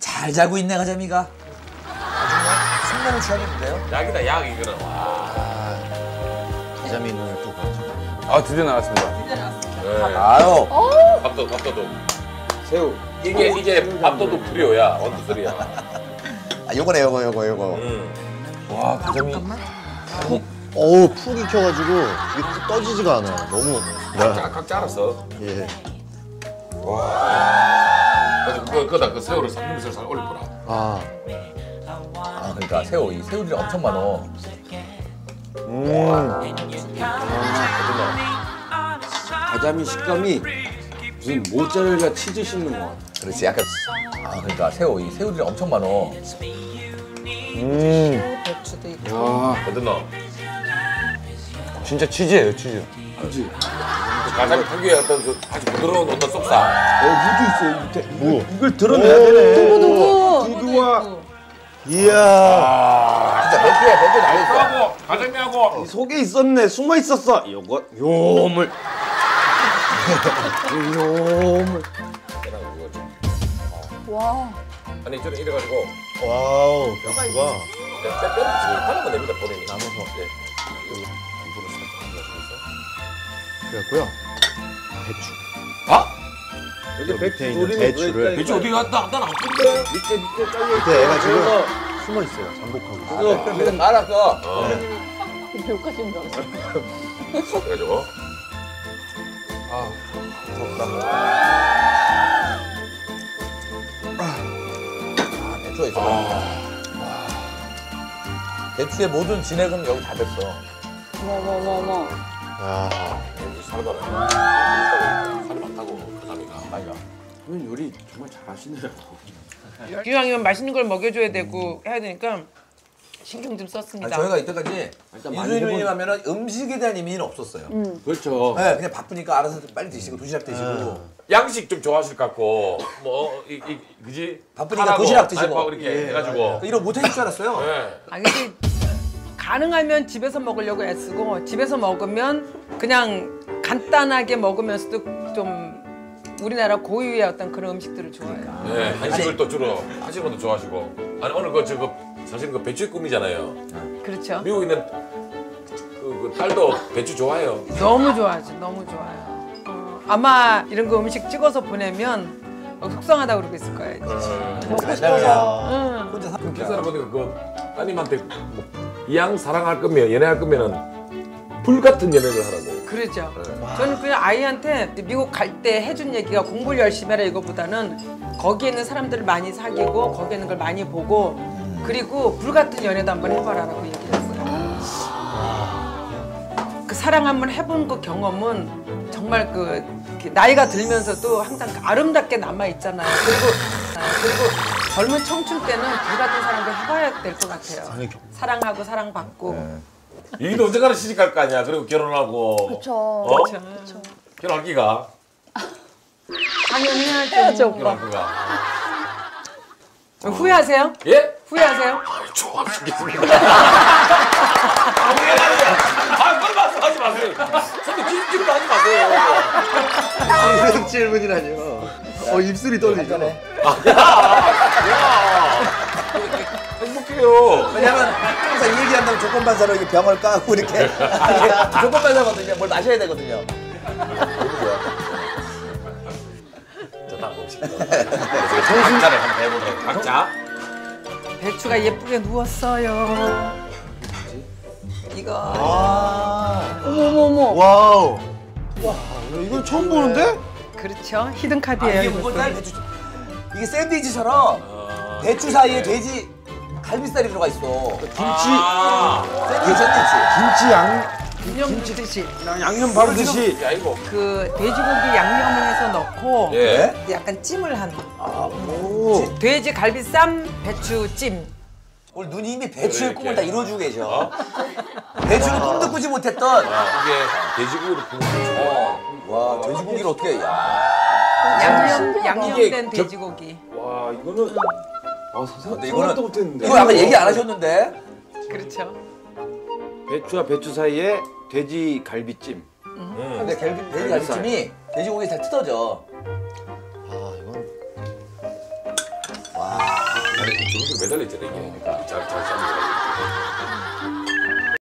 잘 자고 있네, 가자미가. 아주 숙면을 취하겠는데요? 약이다, 약, 이거는. 가자미 눈을 또 봐주고. 아, 드디어 나왔습니다. 드디어 나왔습니다. 네. 아유. 밥도둑, 밥도둑. 새우. 이게, 이제 밥도둑 불이야. 원투쓰리야. 아, 요거네, 요거. 와, 가자미. 어우, 푹 익혀가지고 이게 떠지지가 않아요. 너무. 각자 알았어. 예. 와. 그거다, 그 새우를 삼겹살 살 올리거라. 아, 그러니까 새우, 이 새우들이 엄청 많어. 아, 가자미 식감이 무슨 모짜렐라 치즈 씹는 것 같아. 그렇지, 약간. 아, 그러니까 새우, 이 새우들이 엄청 많어. 배추도 있고. 어딨나? 진짜 치즈예요, 치즈. 그치? 가자미 특유의 어떤 그 아주 부드러운 어떤 속살. 무도 있어요, 밑에. 이걸 드러내야 되네. 두부와. 이야. 진짜 몇 개 날렸어. 가자미하고. 속에 있었네, 숨어 있었어. 요거, 요물. 요물. 와. 아니, 저는 이래가지고. 와우, 뼈가. 뼈를 하나만 냅니다, 본인이. 남아서. 그랬고요. 배추. 아? 여기 배추 있는 배추를. 배추 어디 갔다? 난 안 뜬데. 밑에 잘려있어. 얘가 지금 숨어 있어요. 잠복하고. 그래서 말았어. 배우까지는 알았어. 그래가지고. 아, 무섭다. 아, 배추에 있어. 배추의 모든 진액은 여기 다 됐어. 어머머머머. 살이 많다고 가자미가. 맞아. 그분 요리 정말 잘하시네요. 기왕이면 맛있는 걸 먹여줘야 되고 해야 되니까 신경 좀 썼습니다. 저희가 이때까지 이수일님 하면은 음식에 대한 의미는 없었어요. 그렇죠. 네, 그냥 바쁘니까 알아서 빨리 드시고 도시락 드시고. 양식 좀 좋아하실 것 같고 뭐 이 그지? 바쁘니까 도시락 드시고. 그렇게 해가지고. 이런 못해줄 줄 알았어요. 아 근데. 가능하면 집에서 먹으려고 애쓰고 집에서 먹으면 그냥 간단하게 먹으면서도 좀 우리나라 고유의 어떤 그런 음식들을 좋아해요. 그러니까. 네, 한식을 또 주로 한식도 좋아하시고. 아니 오늘 그 사실 그 배추의 꿈이잖아요. 그렇죠. 미국에 있는 그 딸도 배추 좋아해요. 너무 좋아하죠, 너무 좋아요. 아마 이런 거 음식 찍어서 보내면 속상하다고 그러고 있을 거예요. 먹고 싶어서. 혼자 사는 사람한테 그 따님한테. 이 양 사랑할 거면 연애할 거면은 불 같은 연애를 하라고. 그렇죠. 네. 저는 그냥 아이한테 미국 갈 때 해준 얘기가 공부를 열심히 해라 이거보다는 거기에 있는 사람들을 많이 사귀고 거기에 있는 걸 많이 보고 그리고 불 같은 연애도 한번 해봐라라고 얘기했어요. 그 사랑 한번 해본 그 경험은 정말 그 나이가 들면서도 항상 아름답게 남아 있잖아요. 그리고. 젊은 청춘 때는 불 같은 사람들 해봐야 될 것 같아요. 사랑하고 사랑받고. 네. 이도 언젠가는 시집갈 거 아니야. 그리고 결혼하고. 그렇죠. 어? 그렇죠. 결혼할 기가. 당연히 해야죠. 결혼할 기가. 후회하세요? 예? 후회하세요? 좋아 죽겠습니다. 아, 그런 말씀 하지 마세요. 저도 뒷질도 하지 마세요. 방송 질문이라뇨. 입술이 떨리잖아. 행복해요. 왜냐면 항상 이 얘기한다면 조건반사로 이렇게 병을 까고 이렇게 조건반사거든요. 뭘 마셔야 되거든요. 저다 먹읍시다. 청순차를 한번 해보도록 각자. 배추가 예쁘게 누웠어요. 이거. 어머머머. 와우. 와, 이건 처음 보는데? 그렇죠. 히든 카드예요. 이게 뭐냐? 배추. 이게 샌드위치처럼 배추 사이에 돼지 갈비살이 들어가 있어. 김치. 샌드위치. 김치 양념 드듯이. 양념 바로 드시. 그 돼지고기 양념을 해서 넣고 예? 약간 찜을 한. 오. 돼지 갈비쌈 배추 찜. 오늘 누님이 이미 배추의 꿈을 다 이루어주고 계셔. 배추는 꿈도 꾸지 못했던. 이게 돼지고기로 구워. 와, 돼지고기를 어떻게 해? 양념된 돼지고기. 와, 이거는. 아, 생각도 못했는데. 이거 아까 얘기 안 하셨는데? 그렇죠. 배추와 배추 사이에 돼지 갈비찜. 근데 돼지 갈비찜이 돼지고기 잘 뜯어져. 아, 이건. 주문서 매달려 있잖아요. 이게. 잘 잡는 거예요.